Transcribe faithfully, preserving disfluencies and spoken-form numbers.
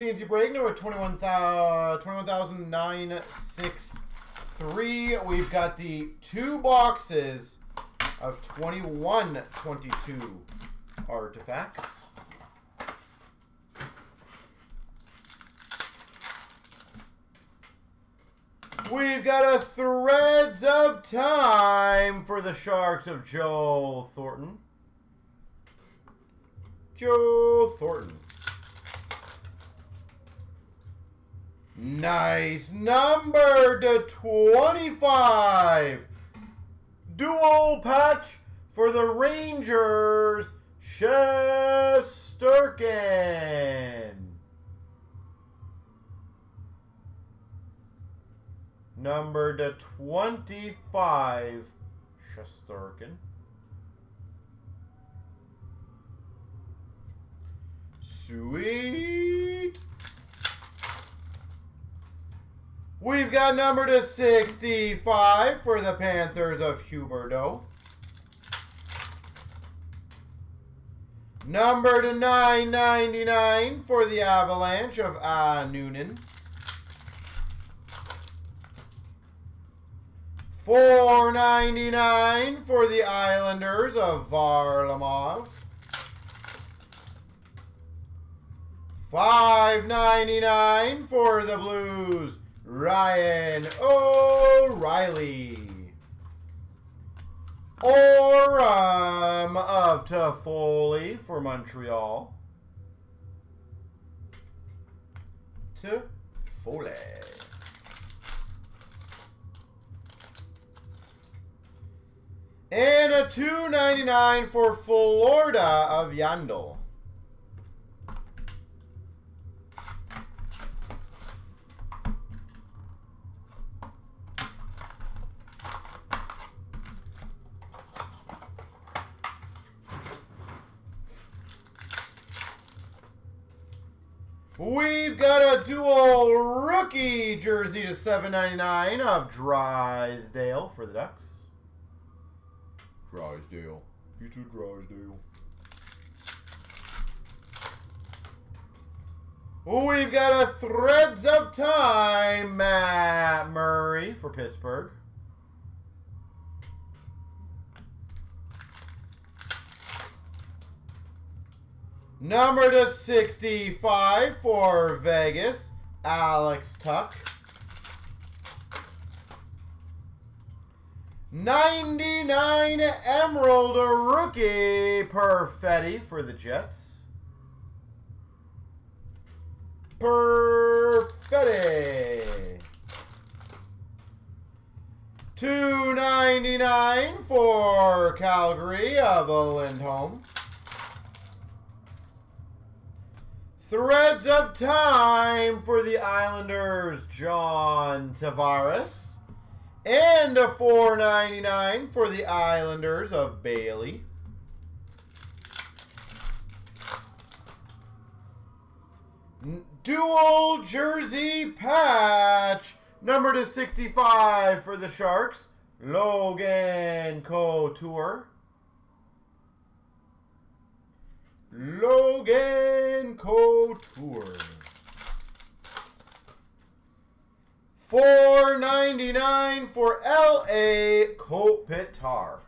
C N C Breakner with twenty-one thousand nine sixty-three. We've got the two boxes of twenty-one twenty-two Artifacts. We've got a Threads of Time for the Sharks of Joe Thornton. Joe Thornton. Nice number to twenty-five. Dual patch for the Rangers, Shesterkin. Number to twenty-five, Shesterkin. Sweet. We've got number to sixty-five for the Panthers of Huberdeau. Number to nine ninety-nine for the Avalanche of Anunan. four ninety-nine for the Islanders of Varlamov. five ninety-nine for the Blues, Ryan O'Reilly. Orem of Toffoli for Montreal. Toffoli. And a two ninety-nine for Florida of Yandel. We've got a dual rookie jersey to seven ninety-nine of Drysdale for the Ducks. Drysdale. You too, Drysdale. We've got a Threads of Time, Matt Murray for Pittsburgh. Number to sixty-five for Vegas, Alex Tuck. ninety-nine Emerald rookie Perfetti for the Jets. Perfetti. two ninety-nine for Calgary of a Lindholm. Threads of Time for the Islanders, John Tavares. And a four ninety-nine for the Islanders of Bailey. Dual jersey patch, number to sixty-five for the Sharks, Logan Couture. Logan Couture. four ninety-nine for L A Kopitar.